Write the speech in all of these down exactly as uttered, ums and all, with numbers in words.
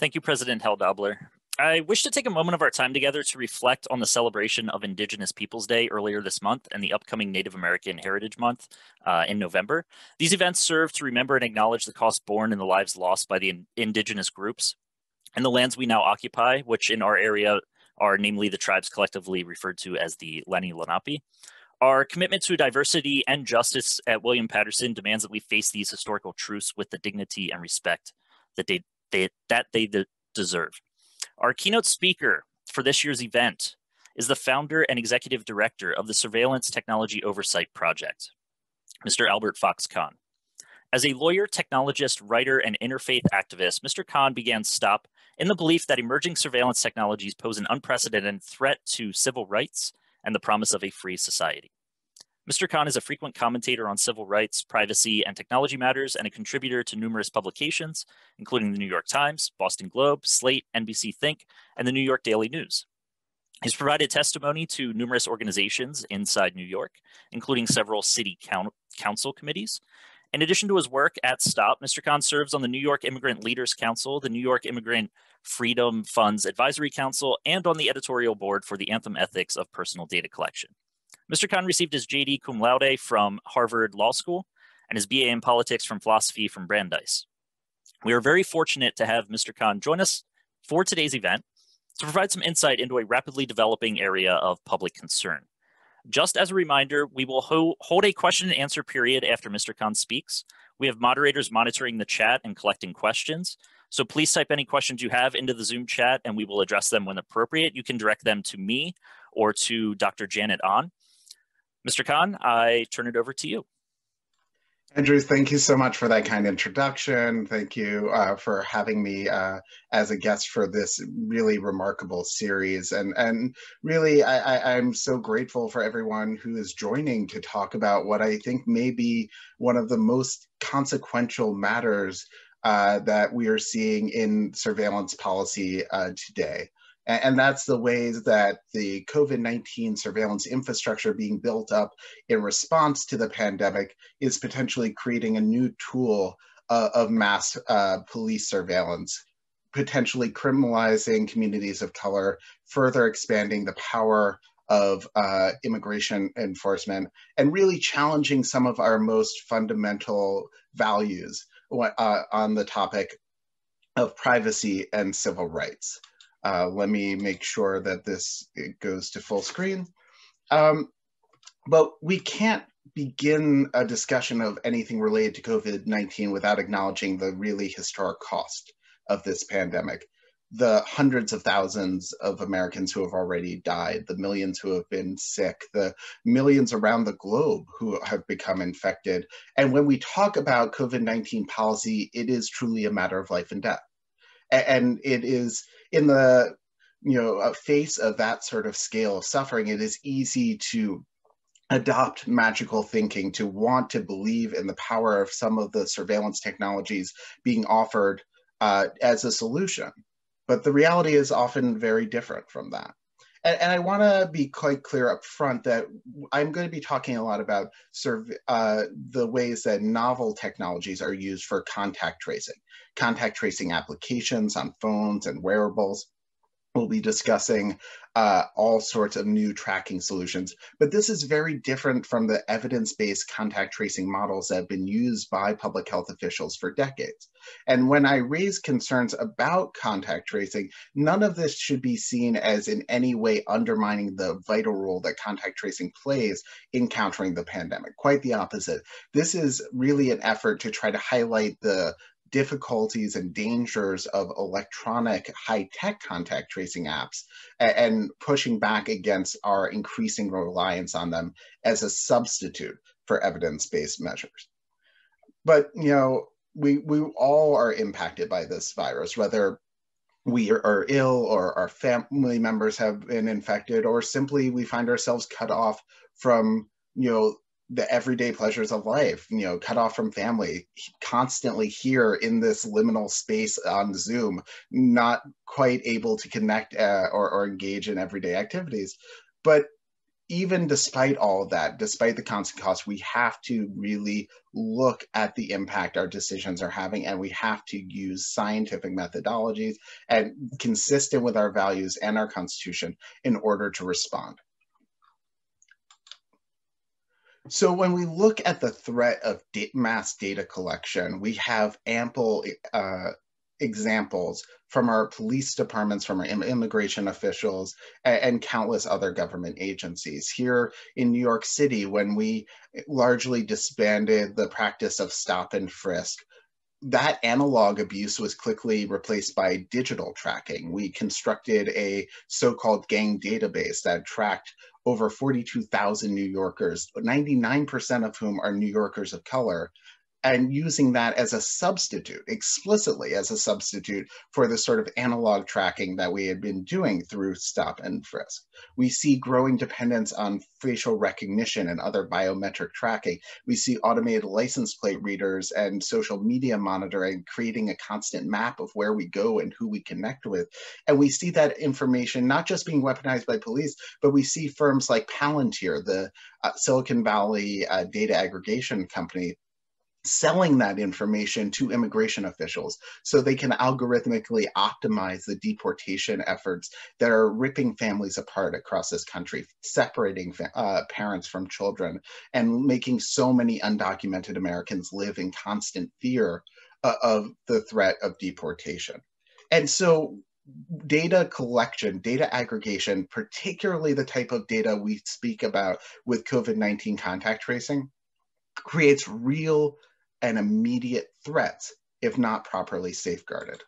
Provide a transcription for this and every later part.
Thank you, President Haldobler. I wish to take a moment of our time together to reflect on the celebration of Indigenous Peoples Day earlier this month and the upcoming Native American Heritage Month uh, in November. These events serve to remember and acknowledge the costs borne and the lives lost by the in indigenous groups and the lands we now occupy, which in our area are namely the tribes collectively referred to as the Lenni-Lenape. Our commitment to diversity and justice at William Paterson demands that we face these historical truths with the dignity and respect that they, they, that they de deserve. Our keynote speaker for this year's event is the founder and executive director of the Surveillance Technology Oversight Project, Mister Albert Fox Cahn. As a lawyer, technologist, writer, and interfaith activist, Mister Cahn began STOP in the belief that emerging surveillance technologies pose an unprecedented threat to civil rights and the promise of a free society. Mister Cahn is a frequent commentator on civil rights, privacy, and technology matters, and a contributor to numerous publications, including the New York Times, Boston Globe, Slate, N B C Think, and the New York Daily News. He's provided testimony to numerous organizations inside New York, including several city council committees. In addition to his work at STOP, Mister Cahn serves on the New York Immigrant Leaders Council, the New York Immigrant Freedom Funds Advisory Council, and on the editorial board for the Anthem Ethics of Personal Data Collection. Mister Cahn received his J D cum laude from Harvard Law School and his B A in politics from philosophy from Brandeis. We are very fortunate to have Mister Cahn join us for today's event to provide some insight into a rapidly developing area of public concern. Just as a reminder, we will ho hold a question and answer period after Mister Cahn speaks. We have moderators monitoring the chat and collecting questions. So please type any questions you have into the Zoom chat and we will address them when appropriate. You can direct them to me or to Doctor Janet Ahn. Mister Cahn, I turn it over to you. Andrew, thank you so much for that kind introduction. Thank you uh, for having me uh, as a guest for this really remarkable series. And, and really, I, I, I'm so grateful for everyone who is joining to talk about what I think may be one of the most consequential matters uh, that we are seeing in surveillance policy uh, today. And that's the ways that the COVID nineteen surveillance infrastructure being built up in response to the pandemic is potentially creating a new tool uh, of mass uh, police surveillance, potentially criminalizing communities of color, further expanding the power of uh, immigration enforcement, and really challenging some of our most fundamental values uh, on the topic of privacy and civil rights. Uh, let me make sure that this it goes to full screen. Um, but we can't begin a discussion of anything related to COVID nineteen without acknowledging the really historic cost of this pandemic. The hundreds of thousands of Americans who have already died, the millions who have been sick, the millions around the globe who have become infected. And when we talk about COVID nineteen policy, it is truly a matter of life and death. And it is in the you know face of that sort of scale of suffering, it is easy to adopt magical thinking, to want to believe in the power of some of the surveillance technologies being offered uh, as a solution. But the reality is often very different from that. And, and I want to be quite clear up front that I'm going to be talking a lot about sort of, uh, the ways that novel technologies are used for contact tracing. Contact tracing applications on phones and wearables. We'll be discussing uh, all sorts of new tracking solutions, but this is very different from the evidence-based contact tracing models that have been used by public health officials for decades. And when I raise concerns about contact tracing, none of this should be seen as in any way undermining the vital role that contact tracing plays in countering the pandemic. Quite the opposite. This is really an effort to try to highlight the difficulties and dangers of electronic high-tech contact tracing apps and, and pushing back against our increasing reliance on them as a substitute for evidence-based measures. But, you know, we, we all are impacted by this virus, whether we are ill or our family members have been infected, or simply we find ourselves cut off from, you know, the everyday pleasures of life, you know, cut off from family, constantly here in this liminal space on Zoom, not quite able to connect uh, or, or engage in everyday activities. But even despite all of that, despite the constant costs, we have to really look at the impact our decisions are having, and we have to use scientific methodologies and consistent with our values and our Constitution in order to respond. So when we look at the threat of mass data collection, we have ample uh, examples from our police departments, from our immigration officials, and, and countless other government agencies. Here in New York City, when we largely disbanded the practice of stop and frisk, that analog abuse was quickly replaced by digital tracking. We constructed a so-called gang database that tracked over forty-two thousand New Yorkers, ninety-nine percent of whom are New Yorkers of color, and using that as a substitute, explicitly as a substitute for the sort of analog tracking that we had been doing through stop and frisk. We see growing dependence on facial recognition and other biometric tracking. We see automated license plate readers and social media monitoring creating a constant map of where we go and who we connect with. And we see that information not just being weaponized by police, but we see firms like Palantir, the uh, Silicon Valley uh, data aggregation company, selling that information to immigration officials so they can algorithmically optimize the deportation efforts that are ripping families apart across this country, separating uh, parents from children, and making so many undocumented Americans live in constant fear uh, of the threat of deportation. And so data collection, data aggregation, particularly the type of data we speak about with COVID nineteen contact tracing, creates real and immediate threats if not properly safeguarded.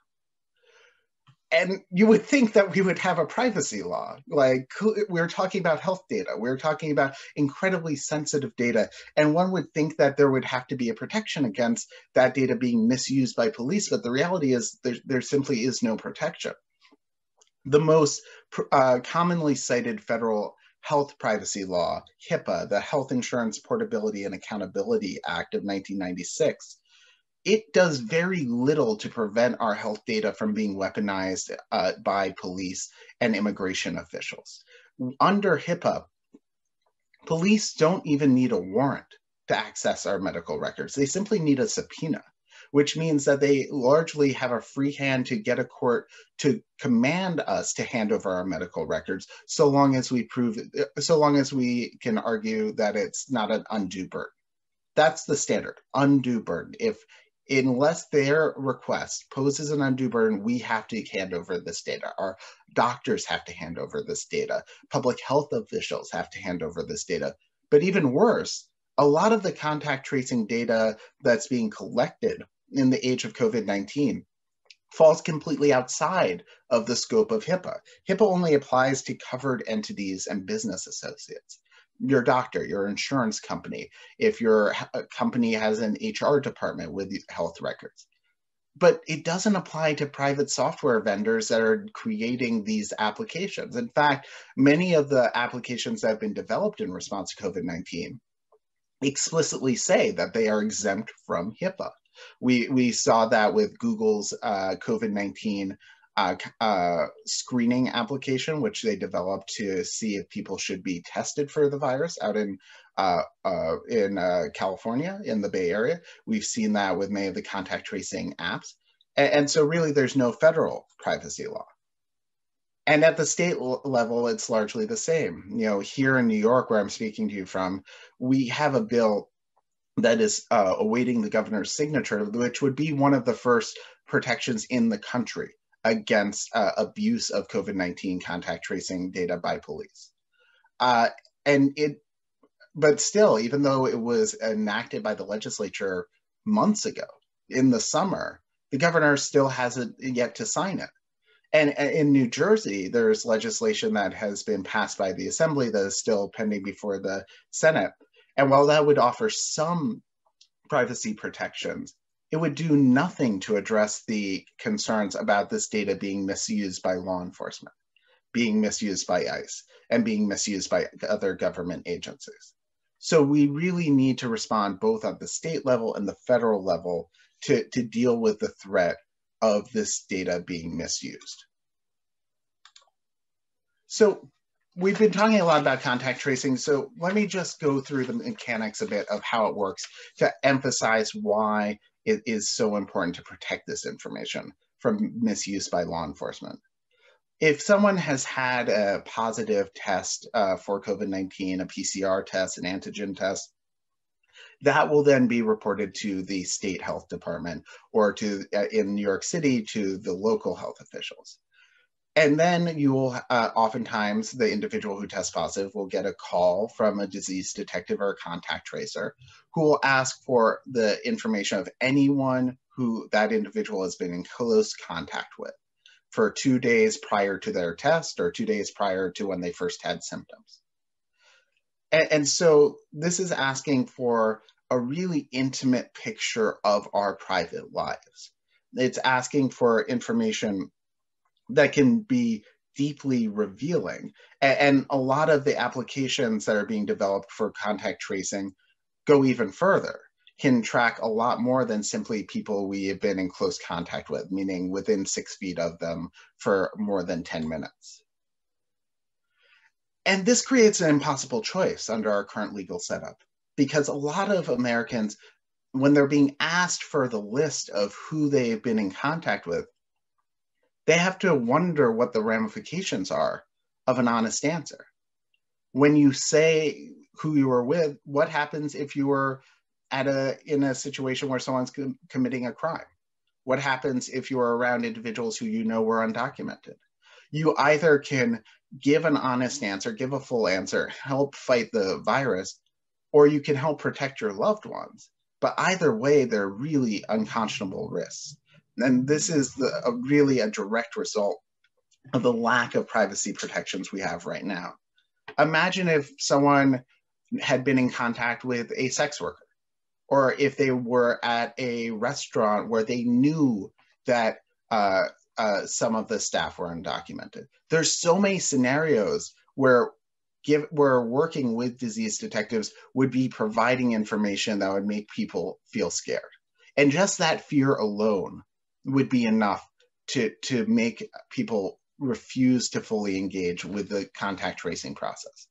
And you would think that we would have a privacy law. Like, we're talking about health data, we're talking about incredibly sensitive data, and one would think that there would have to be a protection against that data being misused by police, but the reality is there, there simply is no protection. The most uh, commonly cited federal health privacy law, HIPAA, the Health Insurance Portability and Accountability Act of nineteen ninety-six, it does very little to prevent our health data from being weaponized uh, by police and immigration officials. Under HIPAA, police don't even need a warrant to access our medical records. They simply need a subpoena, which means that they largely have a free hand to get a court to command us to hand over our medical records, so long as we prove, so long as we can argue that it's not an undue burden. That's the standard, undue burden. If, unless their request poses an undue burden, we have to hand over this data. Our doctors have to hand over this data. Public health officials have to hand over this data. But even worse, a lot of the contact tracing data that's being collected in the age of COVID nineteen falls completely outside of the scope of HIPAA. HIPAA only applies to covered entities and business associates. Your doctor, your insurance company, if your company has an H R department with health records. But it doesn't apply to private software vendors that are creating these applications. In fact, many of the applications that have been developed in response to COVID nineteen explicitly say that they are exempt from HIPAA. We, we saw that with Google's uh, COVID nineteen uh, uh, screening application, which they developed to see if people should be tested for the virus out in, uh, uh, in uh, California, in the Bay Area. We've seen that with many of the contact tracing apps. And, and so really there's no federal privacy law. And at the state level, it's largely the same. You know, here in New York, where I'm speaking to you from, we have a bill that is uh, awaiting the governor's signature, which would be one of the first protections in the country against uh, abuse of COVID nineteen contact tracing data by police. Uh, and it, but still, even though it was enacted by the legislature months ago in the summer, the governor still hasn't yet to sign it. And in New Jersey, there's legislation that has been passed by the Assembly that is still pending before the Senate. And while that would offer some privacy protections, it would do nothing to address the concerns about this data being misused by law enforcement, being misused by ICE, and being misused by other government agencies. So we really need to respond both at the state level and the federal level to, to deal with the threat of this data being misused. So we've been talking a lot about contact tracing, so let me just go through the mechanics a bit of how it works to emphasize why it is so important to protect this information from misuse by law enforcement. If someone has had a positive test uh, for COVID nineteen, a P C R test, an antigen test, that will then be reported to the state health department or to, uh, in New York City, to the local health officials. And then you will, uh, oftentimes, the individual who tests positive will get a call from a disease detective or a contact tracer who will ask for the information of anyone who that individual has been in close contact with for two days prior to their test or two days prior to when they first had symptoms. And, and so this is asking for a really intimate picture of our private lives. It's asking for information that can be deeply revealing. And, and a lot of the applications that are being developed for contact tracing go even further, can track a lot more than simply people we have been in close contact with, meaning within six feet of them for more than ten minutes. And this creates an impossible choice under our current legal setup, because a lot of Americans, when they're being asked for the list of who they've been in contact with, they have to wonder what the ramifications are of an honest answer. When you say who you were with, what happens if you were at a, in a situation where someone's com committing a crime? What happens if you are around individuals who you know were undocumented? You either can give an honest answer, give a full answer, help fight the virus, or you can help protect your loved ones. But either way, they're really unconscionable risks. And this is the, a really a direct result of the lack of privacy protections we have right now. Imagine if someone had been in contact with a sex worker, or if they were at a restaurant where they knew that uh, uh, some of the staff were undocumented. There's so many scenarios where, give, where working with disease detectives would be providing information that would make people feel scared. And just that fear alone would be enough to, to make people refuse to fully engage with the contact tracing process.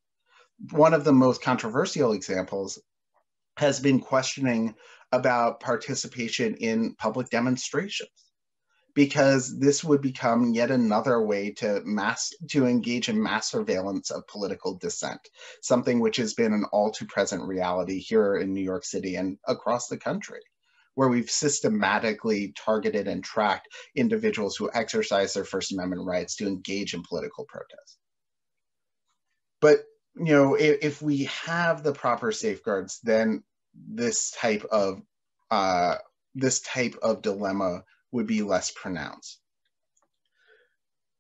One of the most controversial examples has been questioning about participation in public demonstrations, because this would become yet another way to mass to engage in mass surveillance of political dissent, something which has been an all too present reality here in New York City and across the country, where we've systematically targeted and tracked individuals who exercise their First Amendment rights to engage in political protest. But you know, if, if we have the proper safeguards, then this type of uh, this type of dilemma would be less pronounced.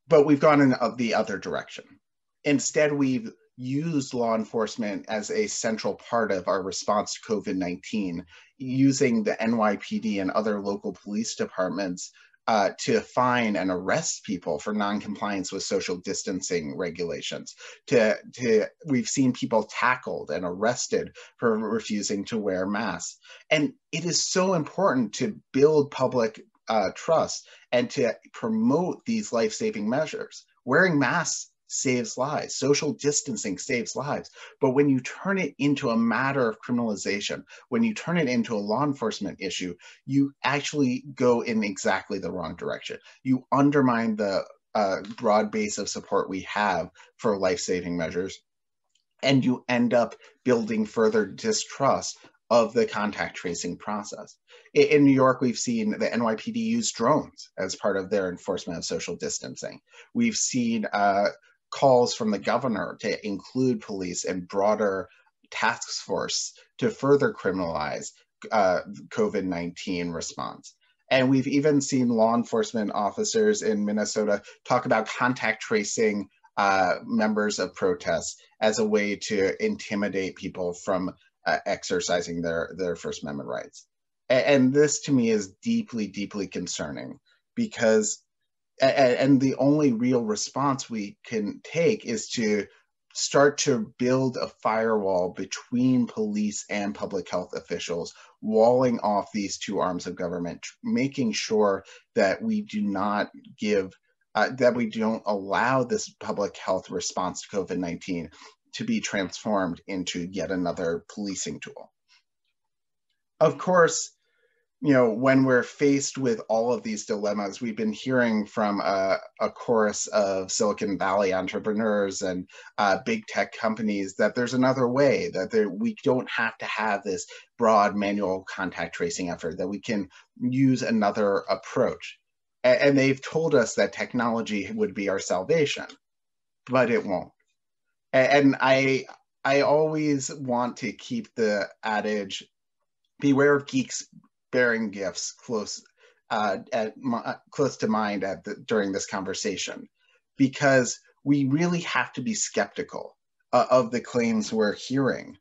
But we've gone in the other direction. Instead, we've used law enforcement as a central part of our response to COVID nineteen, using the N Y P D and other local police departments Uh, to fine and arrest people for non-compliance with social distancing regulations. To, to, we've seen people tackled and arrested for refusing to wear masks. And it is so important to build public uh, trust and to promote these life-saving measures. Wearing masks saves lives. Social distancing saves lives. But when you turn it into a matter of criminalization, when you turn it into a law enforcement issue, you actually go in exactly the wrong direction. You undermine the uh, broad base of support we have for life-saving measures, and you end up building further distrust of the contact tracing process. In New York, we've seen the N Y P D use drones as part of their enforcement of social distancing. We've seen uh, calls from the governor to include police and broader task force to further criminalize uh, COVID nineteen response. And we've even seen law enforcement officers in Minnesota talk about contact tracing uh, members of protests as a way to intimidate people from uh, exercising their, their First Amendment rights. And, and this to me is deeply, deeply concerning, because and the only real response we can take is to start to build a firewall between police and public health officials, walling off these two arms of government, making sure that we do not give uh, that we don't allow this public health response to COVID nineteen to be transformed into yet another policing tool. Of course, you know, when we're faced with all of these dilemmas, we've been hearing from a, a chorus of Silicon Valley entrepreneurs and uh, big tech companies that there's another way, that there, we don't have to have this broad manual contact tracing effort, that we can use another approach. A- and they've told us that technology would be our salvation, but it won't. A- and I, I always want to keep the adage, beware of geeks bearing gifts close uh, at close to mind at the, during this conversation, because we really have to be skeptical uh, of the claims we're hearing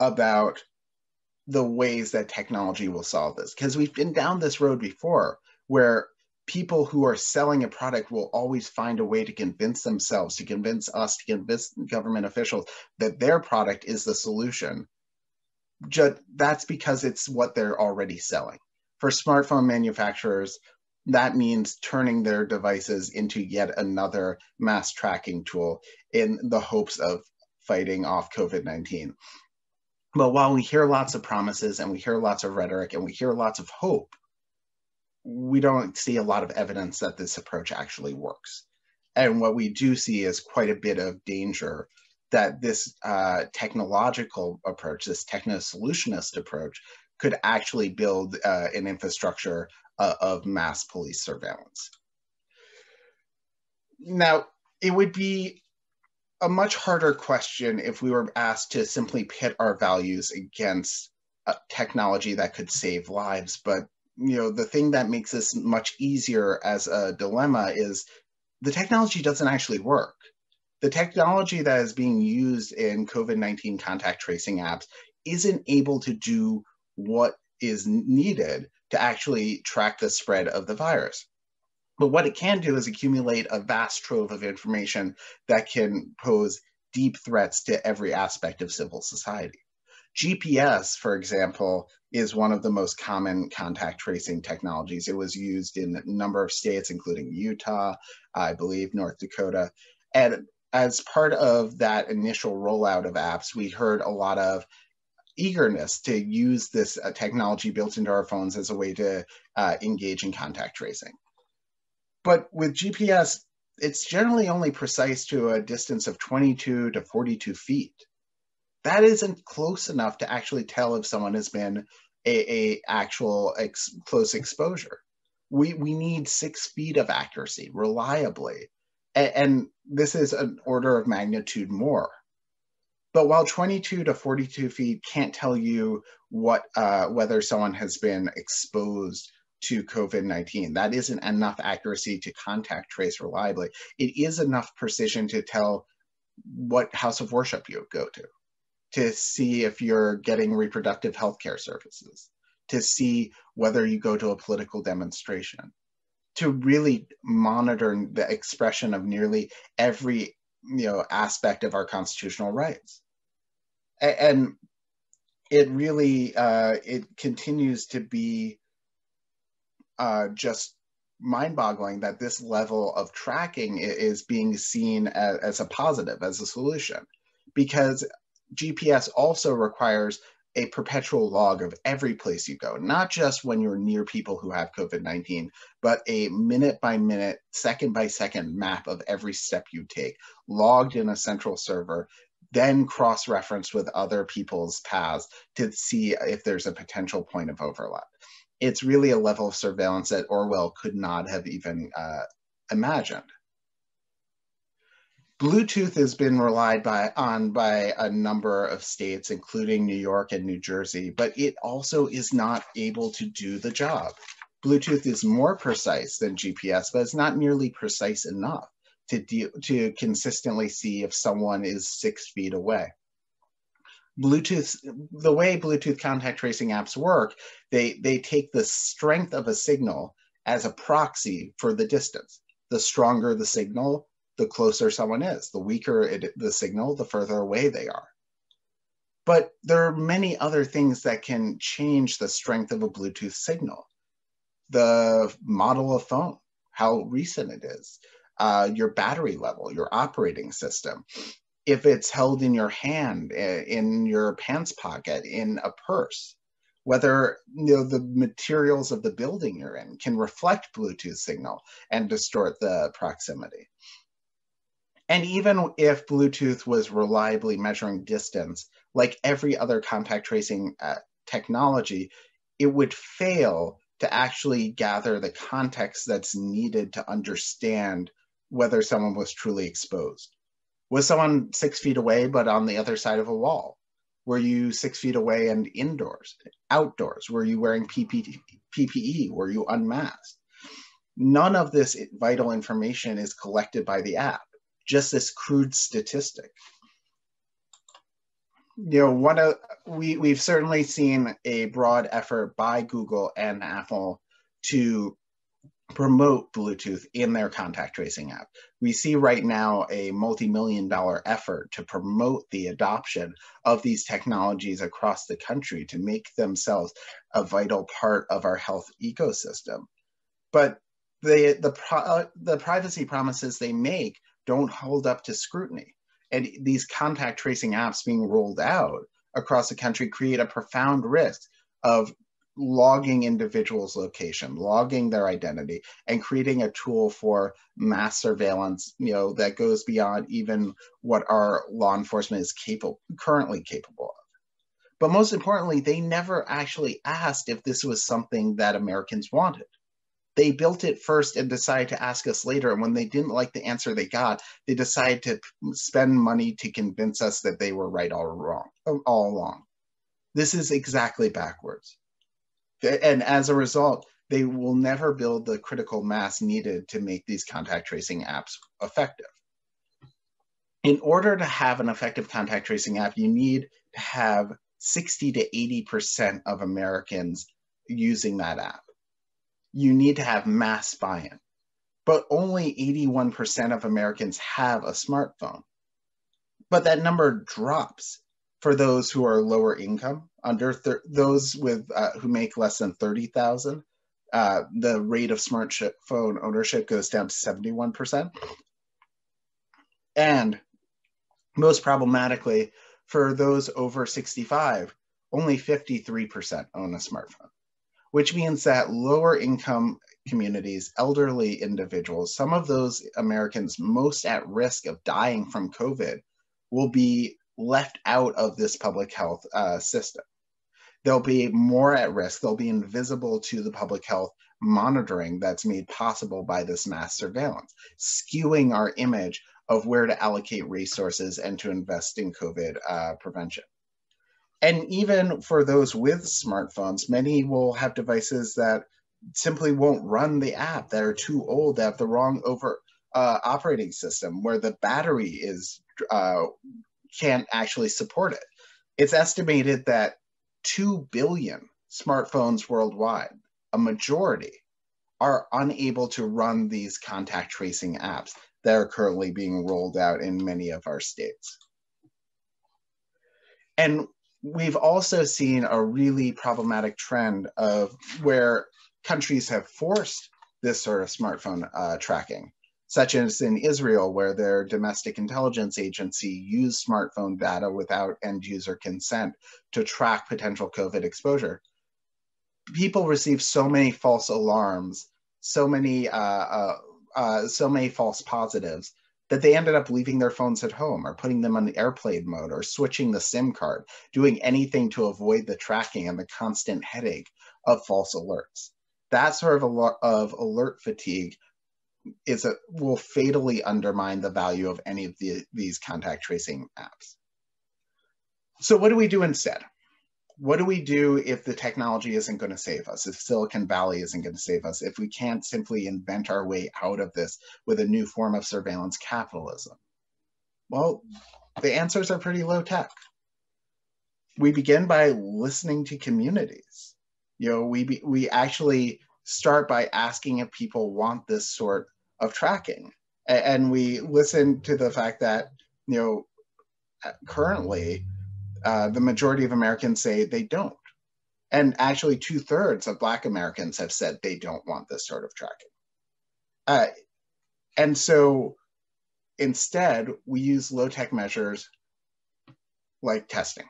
about the ways that technology will solve this. Because we've been down this road before, where people who are selling a product will always find a way to convince themselves, to convince us, to convince government officials that their product is the solution. Just, that's because it's what they're already selling. For smartphone manufacturers, that means turning their devices into yet another mass tracking tool in the hopes of fighting off COVID nineteen. But while we hear lots of promises and we hear lots of rhetoric and we hear lots of hope, we don't see a lot of evidence that this approach actually works. And what we do see is quite a bit of danger that this uh, technological approach, this techno-solutionist approach, could actually build uh, an infrastructure uh, of mass police surveillance. Now, it would be a much harder question if we were asked to simply pit our values against uh, technology that could save lives. But you know, the thing that makes this much easier as a dilemma is the technology doesn't actually work. The technology that is being used in COVID nineteen contact tracing apps isn't able to do what is needed to actually track the spread of the virus. But what it can do is accumulate a vast trove of information that can pose deep threats to every aspect of civil society. G P S, for example, is one of the most common contact tracing technologies. It was used in a number of states, including Utah, I believe North Dakota, and as part of that initial rollout of apps, we heard a lot of eagerness to use this uh, technology built into our phones as a way to uh, engage in contact tracing. But with G P S, it's generally only precise to a distance of twenty-two to forty-two feet. That isn't close enough to actually tell if someone has been a, a actual ex close exposure. We, we need six feet of accuracy reliably. And this is an order of magnitude more. But while twenty-two to forty-two feet can't tell you what uh, whether someone has been exposed to COVID nineteen, that isn't enough accuracy to contact trace reliably. It is enough precision to tell what house of worship you go to, to see if you're getting reproductive health care services, to see whether you go to a political demonstration, to really monitor the expression of nearly every you know, aspect of our constitutional rights. And it really, uh, it continues to be uh, just mind-boggling that this level of tracking is being seen as, as a positive, as a solution, because G P S also requires a perpetual log of every place you go, not just when you're near people who have COVID nineteen, but a minute by minute, second by second map of every step you take, logged in a central server, then cross-referenced with other people's paths to see if there's a potential point of overlap. It's really a level of surveillance that Orwell could not have even uh, imagined. Bluetooth has been relied by, on by a number of states, including New York and New Jersey, but it also is not able to do the job. Bluetooth is more precise than G P S, but it's not nearly precise enough to, deal, to consistently see if someone is six feet away. Bluetooth, the way Bluetooth contact tracing apps work, they, they take the strength of a signal as a proxy for the distance. The stronger the signal, the closer someone is, the weaker it, the signal, the further away they are. But there are many other things that can change the strength of a Bluetooth signal. The model of phone, how recent it is, uh, your battery level, your operating system. If it's held in your hand, in your pants pocket, in a purse, whether you know, the materials of the building you're in can reflect Bluetooth signal and distort the proximity. And even if Bluetooth was reliably measuring distance, like every other contact tracing uh, technology, it would fail to actually gather the context that's needed to understand whether someone was truly exposed. Was someone six feet away but on the other side of a wall? Were you six feet away and indoors, outdoors? Were you wearing P P E? Were you unmasked? None of this vital information is collected by the app, just this crude statistic. You know, one of, we, we've certainly seen a broad effort by Google and Apple to promote Bluetooth in their contact tracing app. We see right now a multi-million dollar effort to promote the adoption of these technologies across the country to make themselves a vital part of our health ecosystem. But the, the, pro the privacy promises they make don't hold up to scrutiny. And these contact tracing apps being rolled out across the country create a profound risk of logging individuals' location, logging their identity, and creating a tool for mass surveillance, you know, that goes beyond even what our law enforcement is capable, currently capable of. But most importantly, they never actually asked if this was something that Americans wanted. They built it first and decided to ask us later, and when they didn't like the answer they got, they decided to spend money to convince us that they were right all wrong, all along. This is exactly backwards. And as a result, they will never build the critical mass needed to make these contact tracing apps effective. In order to have an effective contact tracing app, you need to have sixty to eighty percent of Americans using that app. You need to have mass buy-in, but only eighty-one percent of Americans have a smartphone. But that number drops for those who are lower income, under those with uh, who make less than thirty thousand dollars, uh, the rate of smartphone ownership goes down to seventy-one percent. And most problematically, for those over sixty-five, only fifty-three percent own a smartphone, which means that lower income communities, elderly individuals, some of those Americans most at risk of dying from COVID will be left out of this public health uh, system. They'll be more at risk, they'll be invisible to the public health monitoring that's made possible by this mass surveillance, skewing our image of where to allocate resources and to invest in COVID uh, prevention. And even for those with smartphones, many will have devices that simply won't run the app, that are too old, that have the wrong over uh, operating system, where the battery is uh, can't actually support it. It's estimated that two billion smartphones worldwide, a majority, are unable to run these contact tracing apps that are currently being rolled out in many of our states. And we've also seen a really problematic trend of where countries have forced this sort of smartphone uh, tracking, such as in Israel, where their domestic intelligence agency used smartphone data without end user consent to track potential COVID exposure. People receive so many false alarms, so many, uh, uh, uh, so many false positives, that they ended up leaving their phones at home or putting them on the airplane mode or switching the SIM card, doing anything to avoid the tracking and the constant headache of false alerts. That sort of, al of alert fatigue is a, will fatally undermine the value of any of the, these contact tracing apps. So what do we do instead? What do we do if the technology isn't going to save us, if Silicon Valley isn't going to save us, if we can't simply invent our way out of this with a new form of surveillance capitalism? Well, the answers are pretty low tech. We begin by listening to communities. You know, we, be, we actually start by asking if people want this sort of tracking. And we listen to the fact that, you know, currently uh, the majority of Americans say they don't. And actually two thirds of Black Americans have said they don't want this sort of tracking. Uh, And so instead, we use low-tech measures like testing,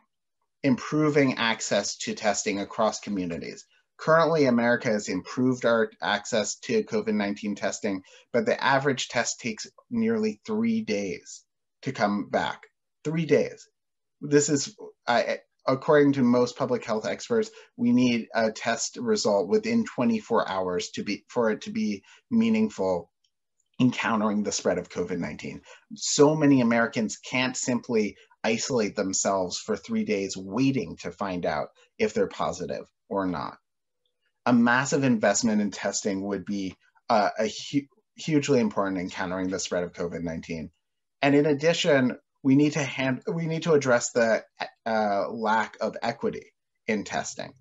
improving access to testing across communities. Currently, America has improved our access to COVID nineteen testing, but the average test takes nearly three days to come back. Three days. This is, I, according to most public health experts, we need a test result within twenty-four hours to be, for it to be meaningful encountering the spread of COVID nineteen. So many Americans can't simply isolate themselves for three days waiting to find out if they're positive or not. A massive investment in testing would be uh, a hu hugely important in countering the spread of COVID nineteen. And in addition, we need to hand we need to address the uh, lack of equity in testing.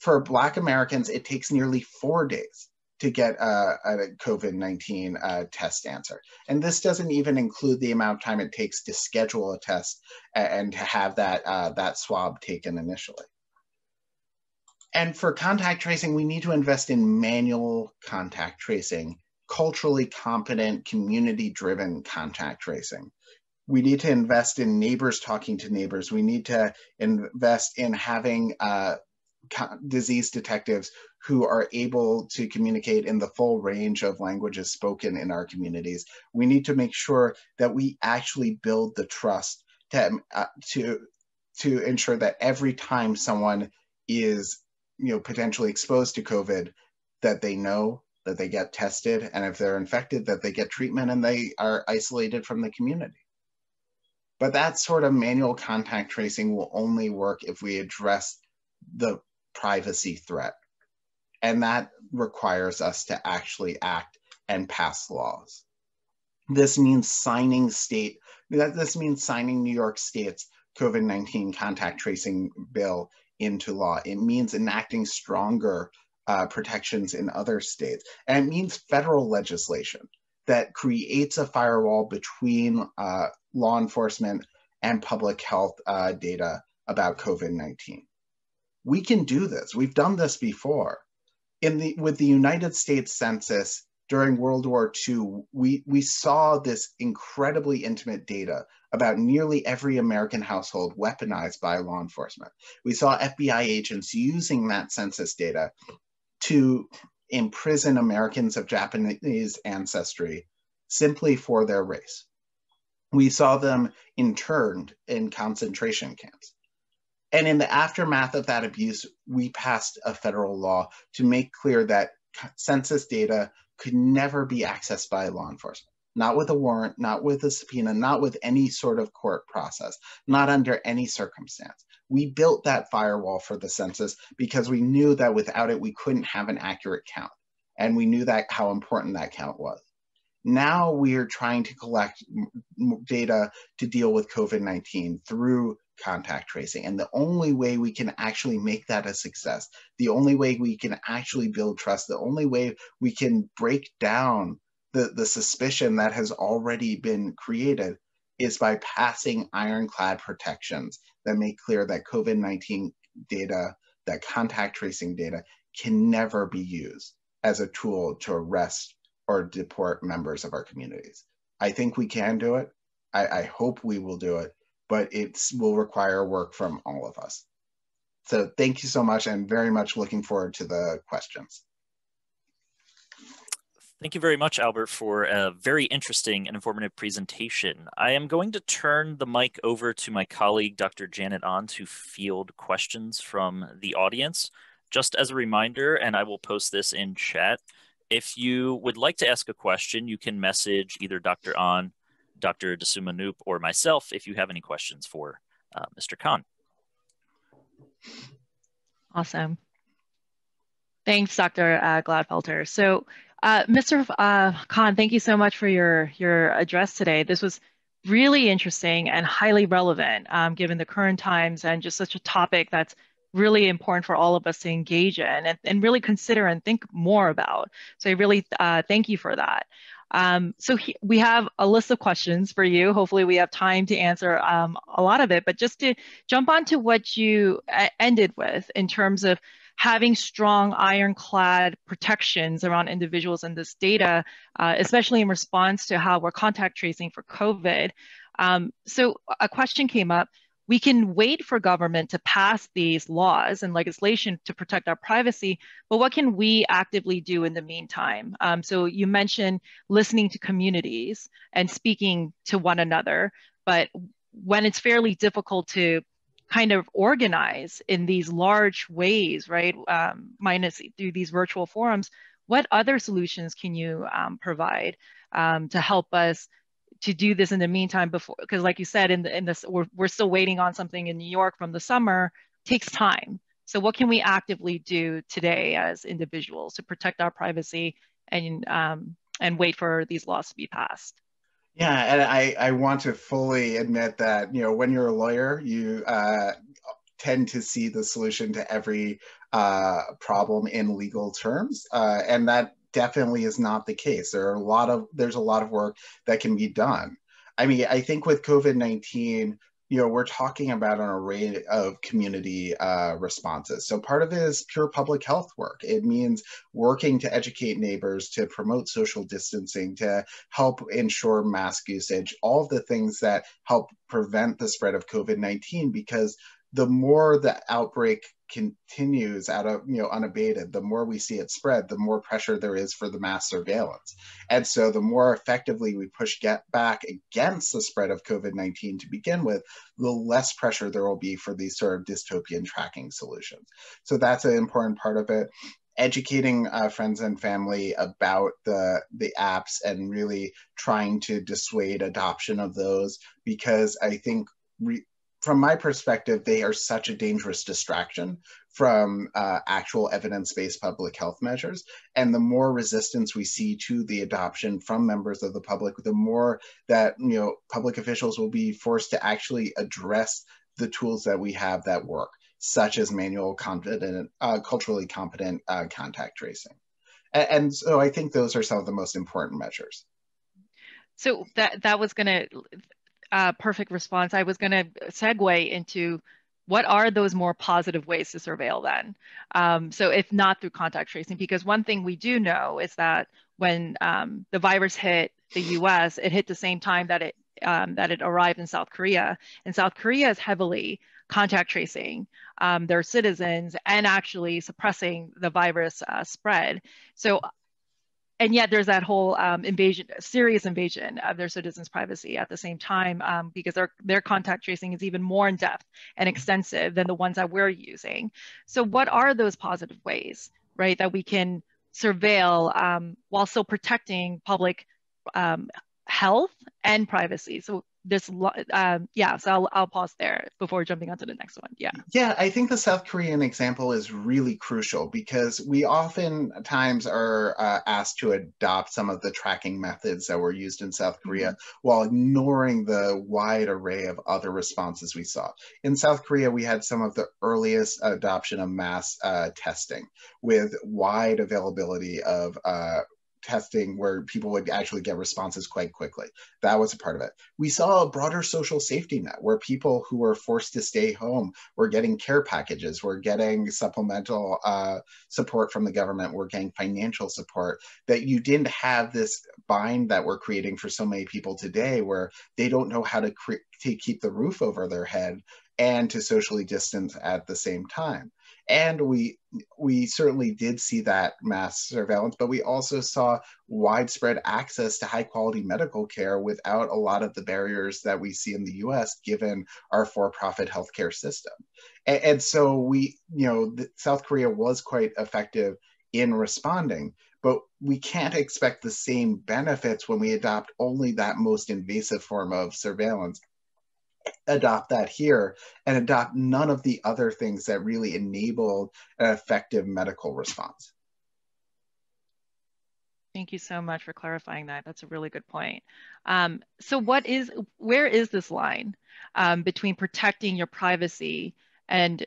For Black Americans, it takes nearly four days to get a, a COVID nineteen uh, test answer. And this doesn't even include the amount of time it takes to schedule a test and, and to have that, uh, that swab taken initially. And for contact tracing, we need to invest in manual contact tracing, culturally competent, community-driven contact tracing. We need to invest in neighbors talking to neighbors. We need to invest in having uh, disease detectives who are able to communicate in the full range of languages spoken in our communities. We need to make sure that we actually build the trust to, uh, to, to ensure that every time someone is you know, potentially exposed to COVID, that they know that they get tested, and if they're infected, that they get treatment and they are isolated from the community. But that sort of manual contact tracing will only work if we address the privacy threat. And that requires us to actually act and pass laws. This means signing state, this means signing New York State's COVID nineteen contact tracing bill into law. It means enacting stronger uh, protections in other states. And it means federal legislation that creates a firewall between uh, law enforcement and public health uh, data about COVID nineteen. We can do this. We've done this before. In the, with the United States Census during World War Two, we, we saw this incredibly intimate data about nearly every American household weaponized by law enforcement. We saw F B I agents using that census data to imprison Americans of Japanese ancestry simply for their race. We saw them interned in concentration camps. And in the aftermath of that abuse, we passed a federal law to make clear that census data could never be accessed by law enforcement. Not with a warrant, not with a subpoena, not with any sort of court process, not under any circumstance. We built that firewall for the census because we knew that without it, we couldn't have an accurate count. And we knew that how important that count was. Now we are trying to collect data to deal with COVID nineteen through contact tracing. And the only way we can actually make that a success, the only way we can actually build trust, the only way we can break down the, the suspicion that has already been created is by passing ironclad protections that make clear that COVID nineteen data, that contact tracing data can never be used as a tool to arrest or deport members of our communities. I think we can do it. I, I hope we will do it. But it will require work from all of us. So thank you so much. I'm very much looking forward to the questions. Thank you very much, Albert, for a very interesting and informative presentation. I am going to turn the mic over to my colleague, Doctor Janet Ahn, to field questions from the audience. Just as a reminder, and I will post this in chat, if you would like to ask a question, you can message either Doctor Ahn, Doctor Desumanoop, or myself if you have any questions for uh, Mister Cahn. Awesome. Thanks, Doctor Uh, Gladfelter. So, uh, Mister Uh, Cahn, thank you so much for your, your address today. This was really interesting and highly relevant um, given the current times and just such a topic that's really important for all of us to engage in and, and really consider and think more about. So I really uh, thank you for that. Um, so he, we have a list of questions for you. Hopefully we have time to answer um, a lot of it, but just to jump on to what you ended with in terms of having strong ironclad protections around individuals and this data, uh, especially in response to how we're contact tracing for COVID. Um, so a question came up, we can wait for government to pass these laws and legislation to protect our privacy, but what can we actively do in the meantime? Um, so you mentioned listening to communities and speaking to one another, but when it's fairly difficult to kind of organize in these large ways, right, um, minus through these virtual forums, what other solutions can you um, provide um, to help us to do this in the meantime before, because like you said, in, the, in this, we're, we're still waiting on something in New York from the summer, takes time. So what can we actively do today as individuals to protect our privacy and, um, and wait for these laws to be passed? Yeah, and I, I want to fully admit that, you know, when you're a lawyer, you uh, tend to see the solution to every uh, problem in legal terms, uh, and that definitely is not the case. There are a lot of, there's a lot of work that can be done. I mean, I think with COVID nineteen, you know, we're talking about an array of community uh, responses. So part of it is pure public health work. It means working to educate neighbors, to promote social distancing, to help ensure mask usage, all of the things that help prevent the spread of COVID nineteen, because the more the outbreak continues out of, you know, unabated, the more we see it spread, the more pressure there is for the mass surveillance. And so the more effectively we push get back against the spread of COVID nineteen to begin with, the less pressure there will be for these sort of dystopian tracking solutions. So that's an important part of it. Educating uh, friends and family about the, the apps and really trying to dissuade adoption of those, because I think re from my perspective, they are such a dangerous distraction from uh, actual evidence-based public health measures. And the more resistance we see to the adoption from members of the public, the more that, you know, public officials will be forced to actually address the tools that we have that work, such as manual, competent, uh, culturally competent uh, contact tracing. And, and so I think those are some of the most important measures. So that, that was going to... Uh, perfect response. I was going to segue into what are those more positive ways to surveil then? Um, so if not through contact tracing, because one thing we do know is that when um, the virus hit the U S, it hit the same time that it, um, that it arrived in South Korea. And South Korea is heavily contact tracing um, their citizens and actually suppressing the virus uh, spread. So And yet there's that whole um, invasion, serious invasion of their citizens' privacy at the same time, um, because their, their contact tracing is even more in-depth and extensive than the ones that we're using. So what are those positive ways, right, that we can surveil um, while still protecting public um, health and privacy? So this, um, yeah, so I'll, I'll pause there before jumping onto the next one, yeah. Yeah, I think the South Korean example is really crucial because we oftentimes are uh, asked to adopt some of the tracking methods that were used in South Korea mm-hmm. while ignoring the wide array of other responses we saw. In South Korea, we had some of the earliest adoption of mass uh, testing with wide availability of uh, testing where people would actually get responses quite quickly. That was a part of it. We saw a broader social safety net where people who were forced to stay home were getting care packages, were getting supplemental uh, support from the government, were getting financial support, that you didn't have this bind that we're creating for so many people today where they don't know how to, to keep the roof over their head and to socially distance at the same time. And we we certainly did see that mass surveillance, but we also saw widespread access to high quality medical care without a lot of the barriers that we see in the U S given our for-profit healthcare system. And, and so we, you know, the, South Korea was quite effective in responding, but we can't expect the same benefits when we adopt only that most invasive form of surveillance. Adopt that here and adopt none of the other things that really enabled an effective medical response. Thank you so much for clarifying that. That's a really good point. Um, so what is, where is this line um, between protecting your privacy and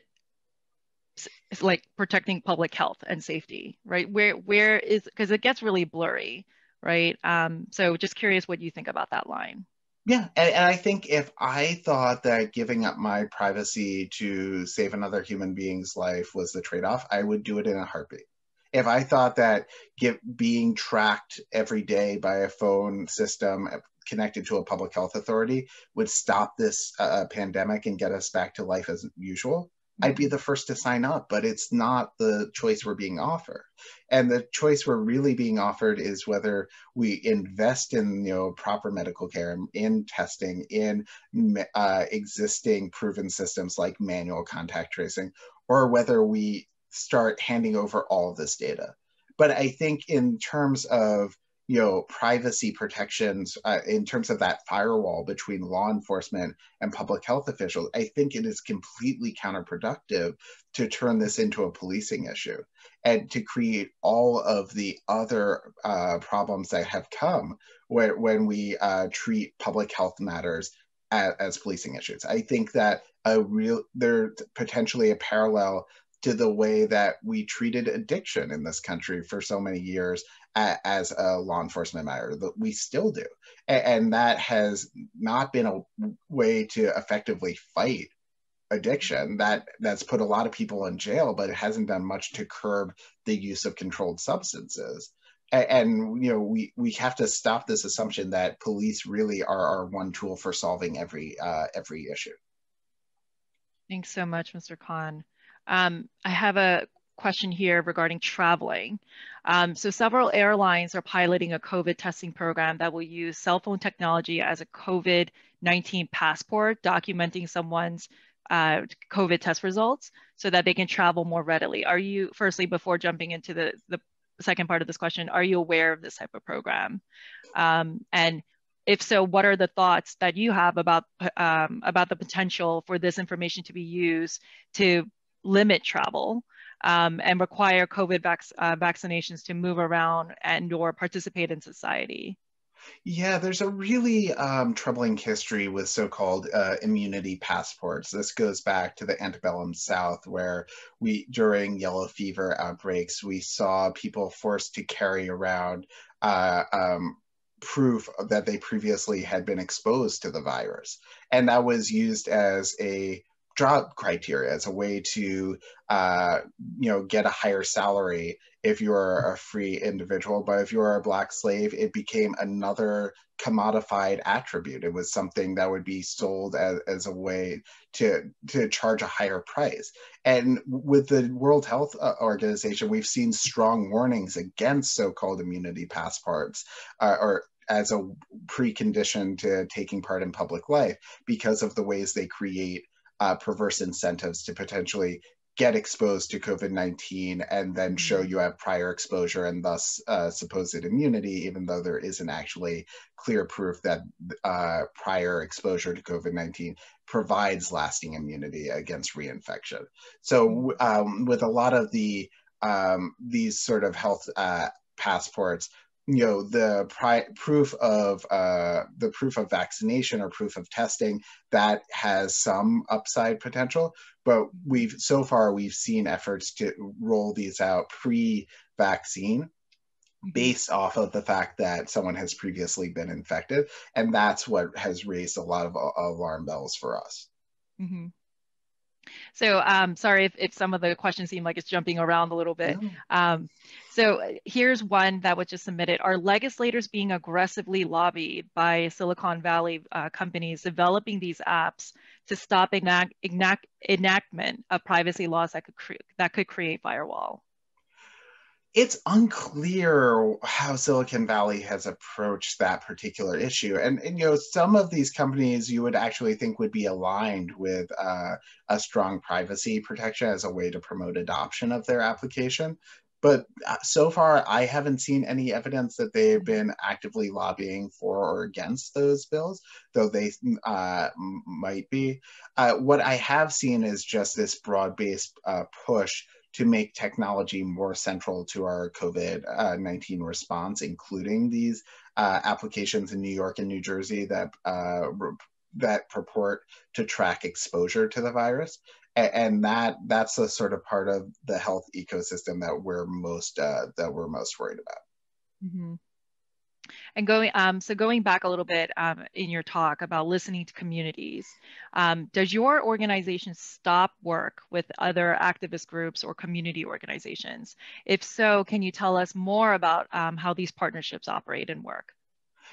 it's like protecting public health and safety, right? Where, where is, because it gets really blurry, right? Um, so just curious what you think about that line. Yeah, and, and I think if I thought that giving up my privacy to save another human being's life was the trade-off, I would do it in a heartbeat. If I thought that give, being tracked every day by a phone system connected to a public health authority would stop this uh, pandemic and get us back to life as usual, I'd be the first to sign up, but it's not the choice we're being offered. And the choice we're really being offered is whether we invest in, you know, proper medical care, in testing, in uh, existing proven systems like manual contact tracing, or whether we start handing over all of this data. But I think in terms of, you know, privacy protections, uh, in terms of that firewall between law enforcement and public health officials, I think it is completely counterproductive to turn this into a policing issue and to create all of the other uh, problems that have come when, when we uh, treat public health matters as, as policing issues. I think that a real, there's potentially a parallel to the way that we treated addiction in this country for so many years as a law enforcement matter, that we still do. And that has not been a way to effectively fight addiction. That, that's put a lot of people in jail, but it hasn't done much to curb the use of controlled substances. And, you know, we, we have to stop this assumption that police really are our one tool for solving every, uh, every issue. Thanks so much, Mister Cahn. Um, I have a question here regarding traveling. Um, so several airlines are piloting a COVID testing program that will use cell phone technology as a COVID nineteen passport, documenting someone's uh, COVID test results so that they can travel more readily. Are you, firstly, before jumping into the, the second part of this question, are you aware of this type of program? Um, and if so, what are the thoughts that you have about, um, about the potential for this information to be used to limit travel um, and require COVID vac uh, vaccinations to move around and or participate in society? Yeah, there's a really um, troubling history with so-called uh, immunity passports. This goes back to the antebellum South, where we, during yellow fever outbreaks, we saw people forced to carry around uh, um, proof that they previously had been exposed to the virus. And that was used as a job criteria, as a way to, uh, you know, get a higher salary if you're a free individual. But if you're a black slave, it became another commodified attribute. It was something that would be sold as, as a way to, to charge a higher price. And with the World Health Organization, we've seen strong warnings against so-called immunity passports, uh, or as a precondition to taking part in public life, because of the ways they create Uh, perverse incentives to potentially get exposed to COVID nineteen and then show you have prior exposure and thus uh, supposed immunity, even though there isn't actually clear proof that uh, prior exposure to COVID nineteen provides lasting immunity against reinfection. So um, with a lot of the um, these sort of health uh, passports, you know, the pri proof of uh, the proof of vaccination or proof of testing, that has some upside potential, but we've so far we've seen efforts to roll these out pre-vaccine, based off of the fact that someone has previously been infected, and that's what has raised a lot of uh, alarm bells for us. Mm-hmm. So um, sorry if, if some of the questions seem like it's jumping around a little bit. Yeah. Um, so here's one that was just submitted. Are legislators being aggressively lobbied by Silicon Valley uh, companies developing these apps to stop enact, enact, enactment of privacy laws that could, cre that could create firewall? It's unclear how Silicon Valley has approached that particular issue. And, and, you know, some of these companies you would actually think would be aligned with uh, a strong privacy protection as a way to promote adoption of their application. But so far, I haven't seen any evidence that they've been actively lobbying for or against those bills, though they uh, might be. Uh, what I have seen is just this broad-based uh, push to make technology more central to our COVID nineteen response, including these uh, applications in New York and New Jersey that, uh, that purport to track exposure to the virus. A and that, that's the sort of part of the health ecosystem that we're most, uh, that we're most worried about. Mm-hmm. And going, um, so going back a little bit um, in your talk about listening to communities, um, does your organization stop work with other activist groups or community organizations? If so, can you tell us more about um, how these partnerships operate and work?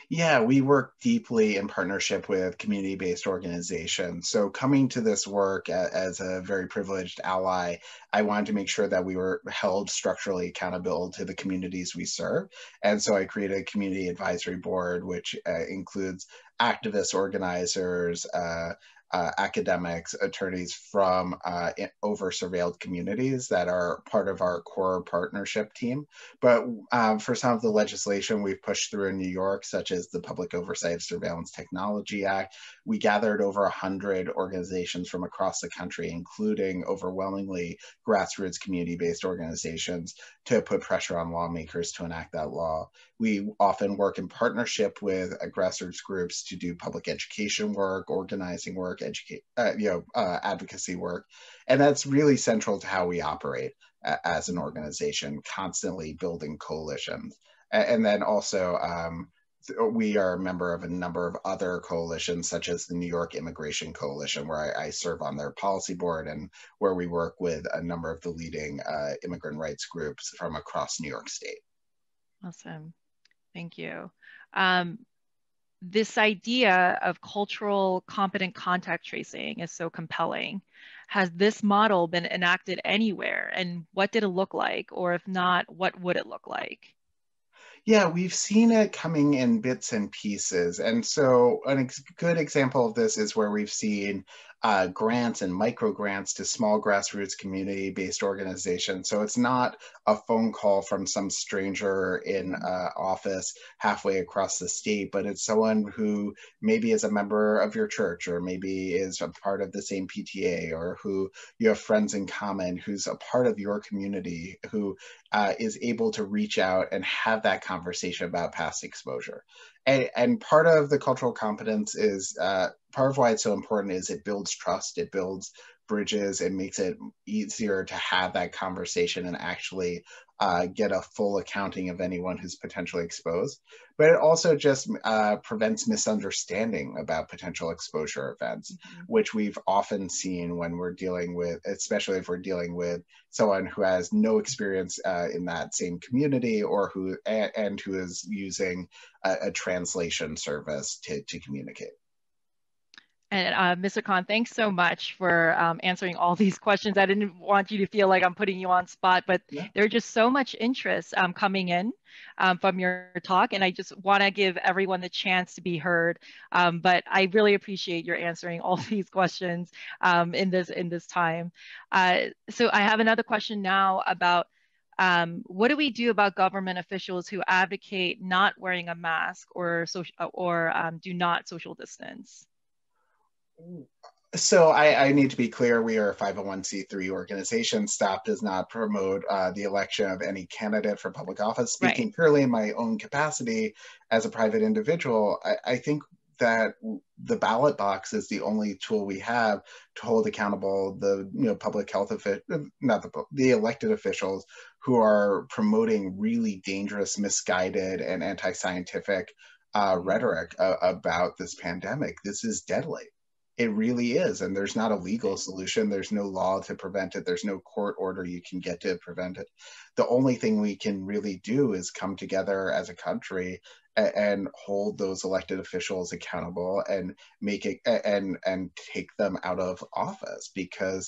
Yeah, we work deeply in partnership with community-based organizations. So coming to this work as a very privileged ally, I wanted to make sure that we were held structurally accountable to the communities we serve. And so I created a community advisory board, which uh, includes activists, organizers, uh, Uh, academics, attorneys from uh, over-surveilled communities that are part of our core partnership team. But um, for some of the legislation we've pushed through in New York, such as the Public Oversight of Surveillance Technology Act, we gathered over one hundred organizations from across the country, including overwhelmingly grassroots community-based organizations, to put pressure on lawmakers to enact that law. We often work in partnership with uh, grassroots groups to do public education work, organizing work, educate, uh, you know, uh, advocacy work. And that's really central to how we operate uh, as an organization, constantly building coalitions. And, and then also, um, we are a member of a number of other coalitions, such as the New York Immigration Coalition, where I, I serve on their policy board and where we work with a number of the leading uh, immigrant rights groups from across New York State. Awesome. Thank you. Um, This idea of cultural competent contact tracing is so compelling. Has this model been enacted anywhere, and what did it look like? Or if not, what would it look like? Yeah, we've seen it coming in bits and pieces. And so a ex good example of this is where we've seen uh, grants and micro grants to small grassroots community-based organizations. So it's not a phone call from some stranger in uh, office halfway across the state, but it's someone who maybe is a member of your church, or maybe is a part of the same P T A, or who you have friends in common, who's a part of your community, who uh, is able to reach out and have that conversation. Conversation about past exposure. And, and part of the cultural competence is, uh, part of why it's so important is it builds trust, it builds bridges, it makes it easier to have that conversation and actually uh, get a full accounting of anyone who's potentially exposed. But it also just uh, prevents misunderstanding about potential exposure events, mm-hmm. which we've often seen when we're dealing with, especially if we're dealing with someone who has no experience uh, in that same community, or who, and, and who is using a, a translation service to, to communicate. And uh, Mister Cahn, thanks so much for um, answering all these questions. I didn't want you to feel like I'm putting you on spot, but yeah. There's just so much interest um, coming in um, from your talk. And I just want to give everyone the chance to be heard. Um, but I really appreciate your answering all these questions um, in this in this time. Uh, so I have another question now about Um, what do we do about government officials who advocate not wearing a mask or, so, or um, do not social distance? So I, I need to be clear, we are a five oh one c three organization. STOP does not promote uh, the election of any candidate for public office. Speaking right. purely in my own capacity as a private individual, I, I think that the ballot box is the only tool we have to hold accountable the you know, public health officials, not the, the elected officials who are promoting really dangerous, misguided, and anti-scientific uh, rhetoric uh, about this pandemic. This is deadly. It really is, and there's not a legal solution. There's no law to prevent it. There's no court order you can get to prevent it. The only thing we can really do is come together as a country and, and hold those elected officials accountable and make it and and take them out of office, because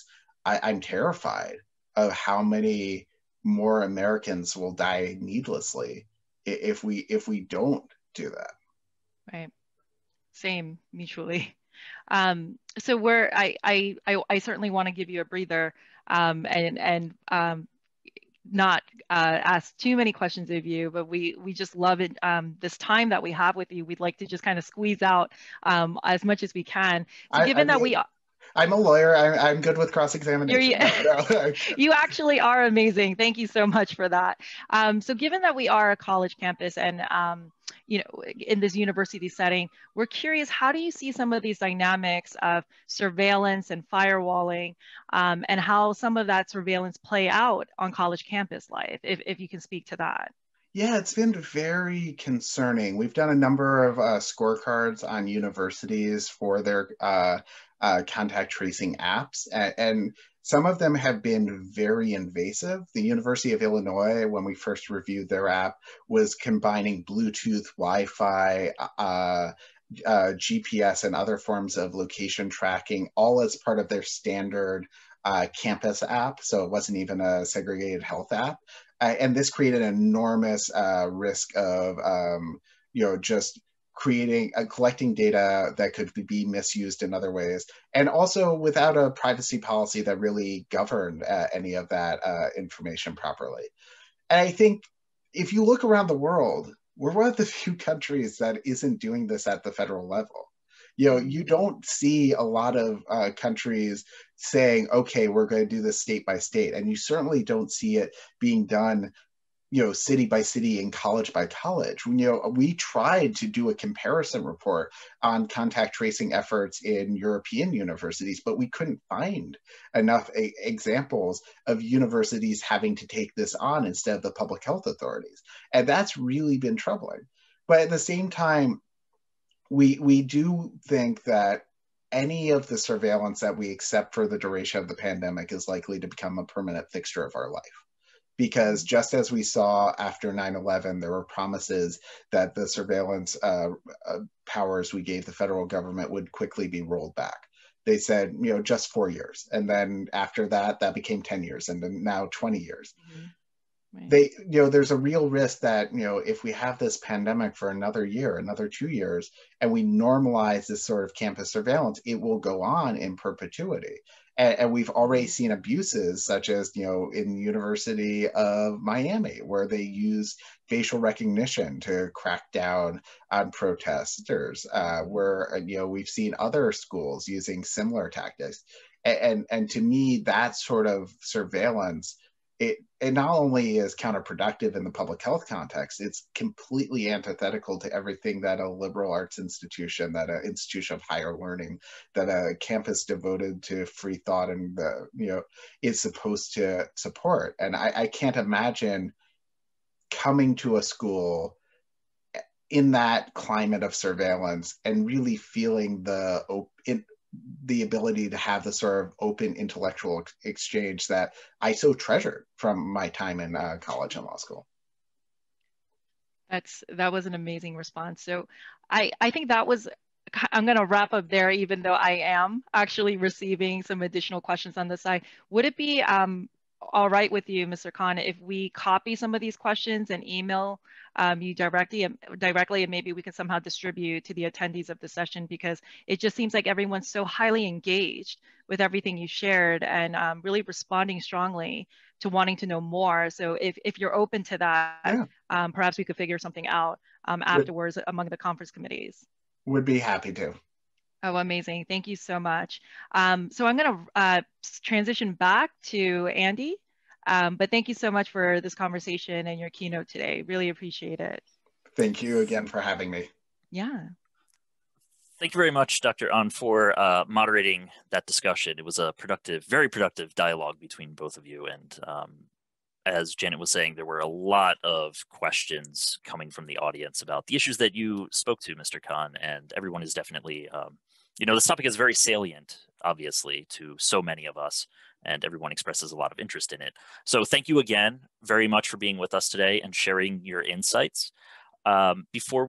I, I'm terrified of how many more Americans will die needlessly if we if we don't do that. Right. Same, mutually. Um, so we're, I, I, I, I certainly want to give you a breather um, and, and um, not uh, ask too many questions of you, but we, we just love it. Um, this time that we have with you, we'd like to just kind of squeeze out um, as much as we can. So I, given I mean, that we... I'm a lawyer. I, I'm good with cross-examination. No, no. You actually are amazing. Thank you so much for that. Um, so given that we are a college campus and um, you know, in this university setting, we're curious, how do you see some of these dynamics of surveillance and firewalling um, and how some of that surveillance play out on college campus life, if, if you can speak to that? Yeah, it's been very concerning. We've done a number of uh, scorecards on universities for their uh, uh, contact tracing apps, and, and some of them have been very invasive. The University of Illinois, when we first reviewed their app, was combining Bluetooth, Wi-Fi, uh, uh, G P S, and other forms of location tracking, all as part of their standard uh, campus app, so it wasn't even a segregated health app. Uh, and this created an enormous uh, risk of, um, you know, just creating, uh, collecting data that could be misused in other ways. And also without a privacy policy that really governed uh, any of that uh, information properly. And I think if you look around the world, we're one of the few countries that isn't doing this at the federal level. You know, you don't see a lot of uh, countries saying, okay, we're going to do this state by state. And you certainly don't see it being done, you know, city by city and college by college. You know, we tried to do a comparison report on contact tracing efforts in European universities, but we couldn't find enough a examples of universities having to take this on instead of the public health authorities. And that's really been troubling. But at the same time, We, we do think that any of the surveillance that we accept for the duration of the pandemic is likely to become a permanent fixture of our life. Because just as we saw after nine eleven, there were promises that the surveillance uh, uh, powers we gave the federal government would quickly be rolled back. They said, you know, just four years. And then after that, that became ten years, and then now twenty years. Mm-hmm. Right. They, you know, there's a real risk that, you know, if we have this pandemic for another year, another two years, and we normalize this sort of campus surveillance, it will go on in perpetuity. And, and we've already seen abuses, such as, you know, in the University of Miami, where they use facial recognition to crack down on protesters, uh, where, you know, we've seen other schools using similar tactics. And, and, and to me, that sort of surveillance, It, it not only is counterproductive in the public health context, it's completely antithetical to everything that a liberal arts institution, that an institution of higher learning, that a campus devoted to free thought and the, you know, is supposed to support. And I, I can't imagine coming to a school in that climate of surveillance and really feeling the open, the ability to have the sort of open intellectual ex exchange that I so treasured from my time in uh, college and law school. That's, that was an amazing response. So I, I think that was, I'm going to wrap up there, even though I am actually receiving some additional questions on the side. Would it be um, all right with you, Mister Cahn, if we copy some of these questions and email um, you directly, um, directly, and maybe we can somehow distribute to the attendees of the session, because it just seems like everyone's so highly engaged with everything you shared and um, really responding strongly to wanting to know more. So if, if you're open to that, yeah. um, perhaps we could figure something out um, afterwards would, among the conference committees. Would be happy to. Oh, amazing. Thank you so much. Um, so I'm going to uh, transition back to Andy, um, but thank you so much for this conversation and your keynote today. Really appreciate it. Thank you again for having me. Yeah. Thank you very much, Doctor Ahn, for uh, moderating that discussion. It was a productive, very productive dialogue between both of you. And um, as Janet was saying, there were a lot of questions coming from the audience about the issues that you spoke to, Mister Cahn, and everyone is definitely um, you know, this topic is very salient, obviously, to so many of us, and everyone expresses a lot of interest in it. So thank you again very much for being with us today and sharing your insights. Um, before